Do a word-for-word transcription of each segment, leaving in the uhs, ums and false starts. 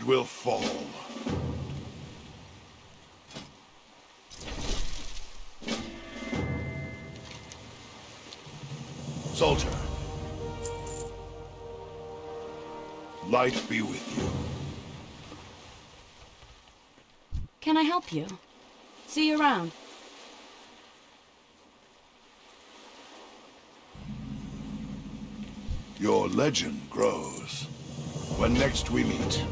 sword will fall. Soldier, light be with you. Can I help you? See you around. Your legend grows. When next we meet.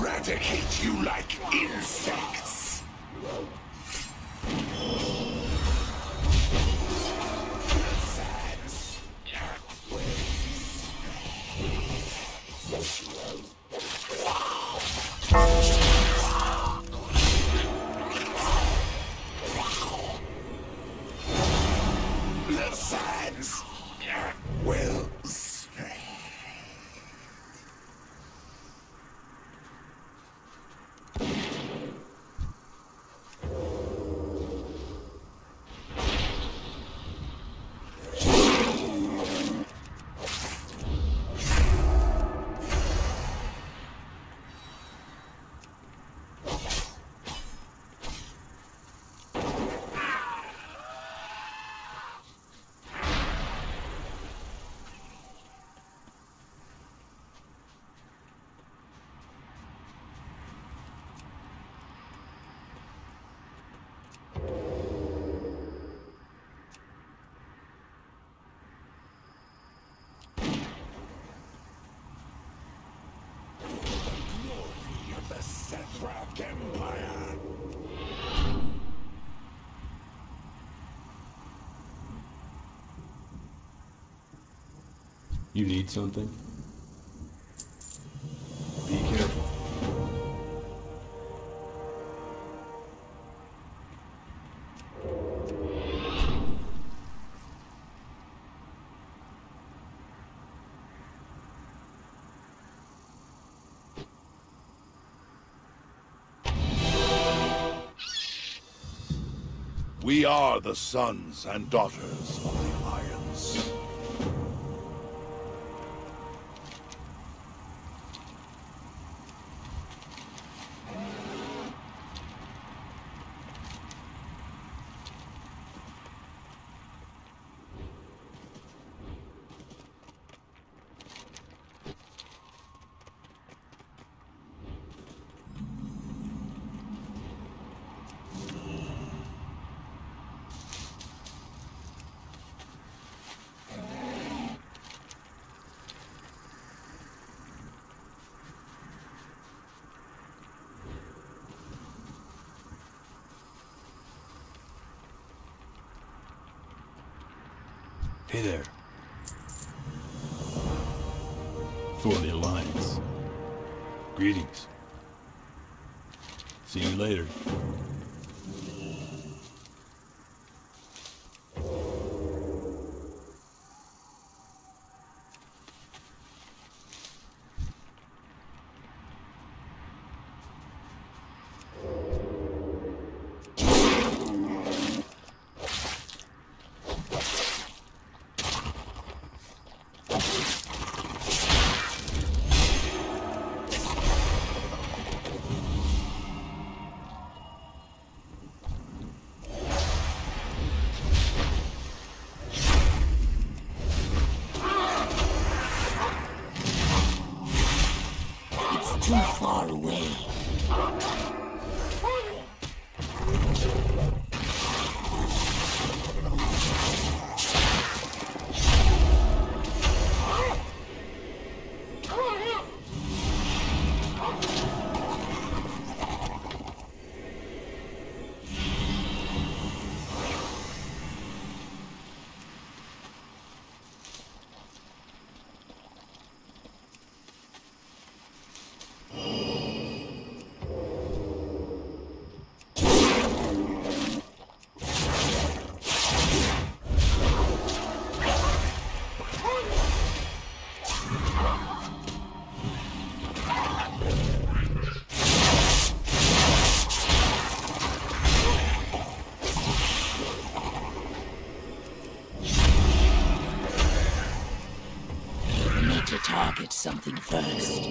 Eradicate you like insects. The sands will stay. Zephralus Empire. You need something? Be careful. We are the sons and daughters of the Alliance. Hey there. For the Alliance. Greetings. See you later. Too far away. target something first.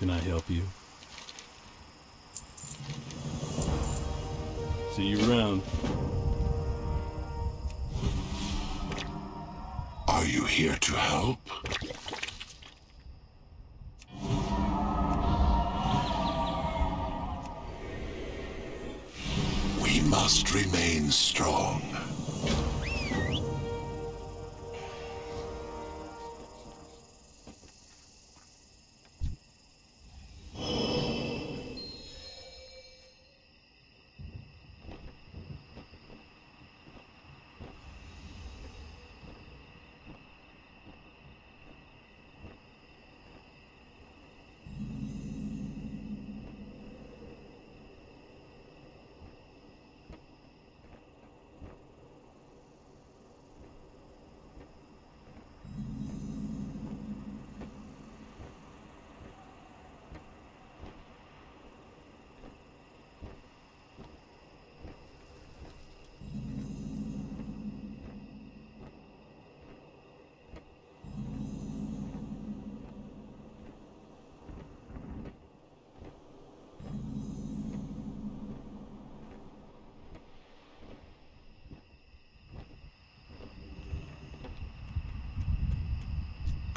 Can I help you? See you around. Are you here to help? We must remain strong.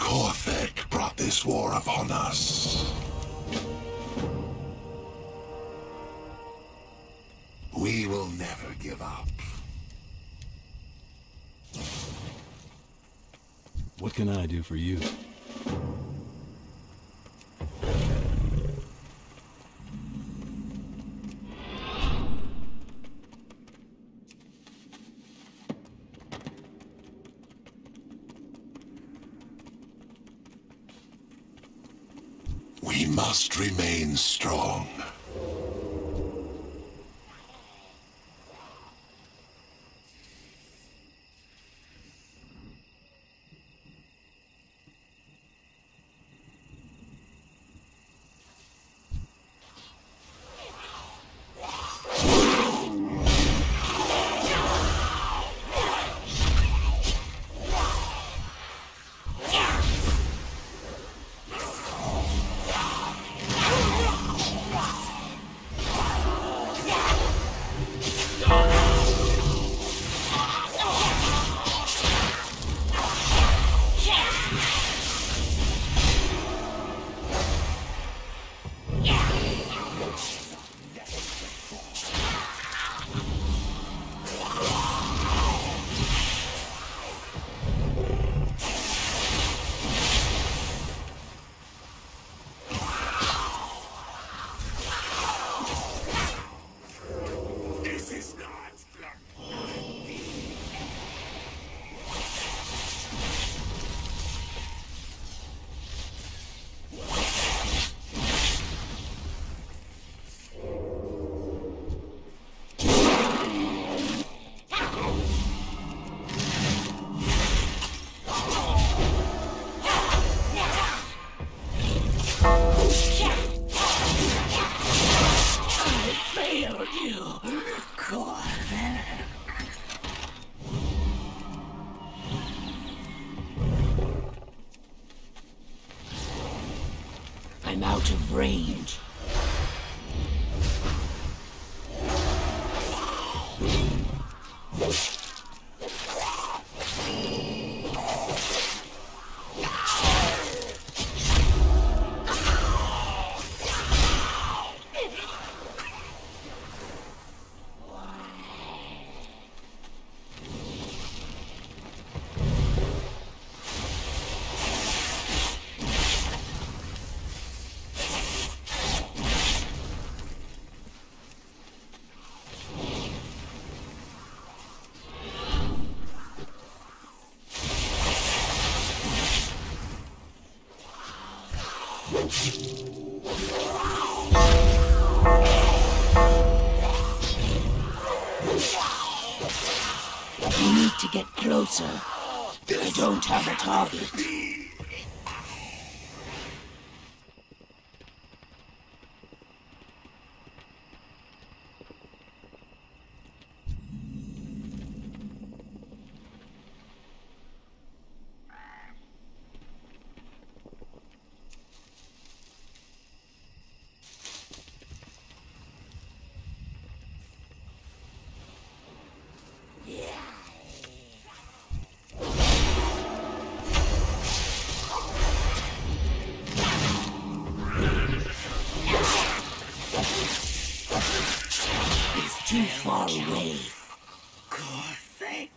Corfec brought this war upon us. We will never give up. What can I do for you? We must remain strong. Wow. killed you, Corfec. I'm out of range. I need to get closer. I don't have a target. Too far away. Corfec.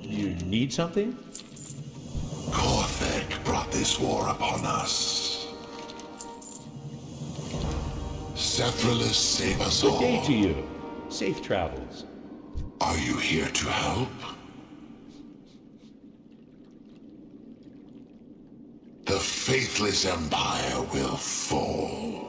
You need something? Corfec brought this war upon us. Zephralus, save us all. Good day to you. Safe travels. Are you here to help? The faithless empire will fall.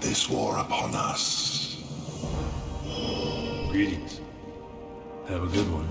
This war upon us. Greetings. Have a good one.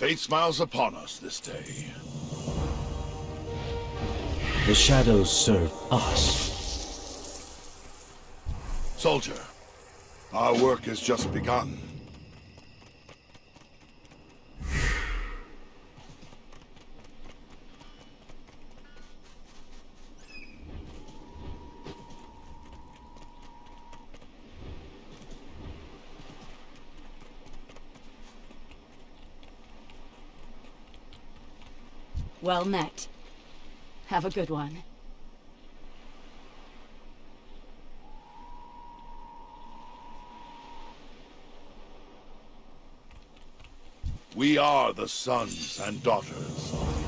Fate smiles upon us this day. The shadows serve us. Soldier, our work has just begun. Well met. Have a good one. We are the sons and daughters.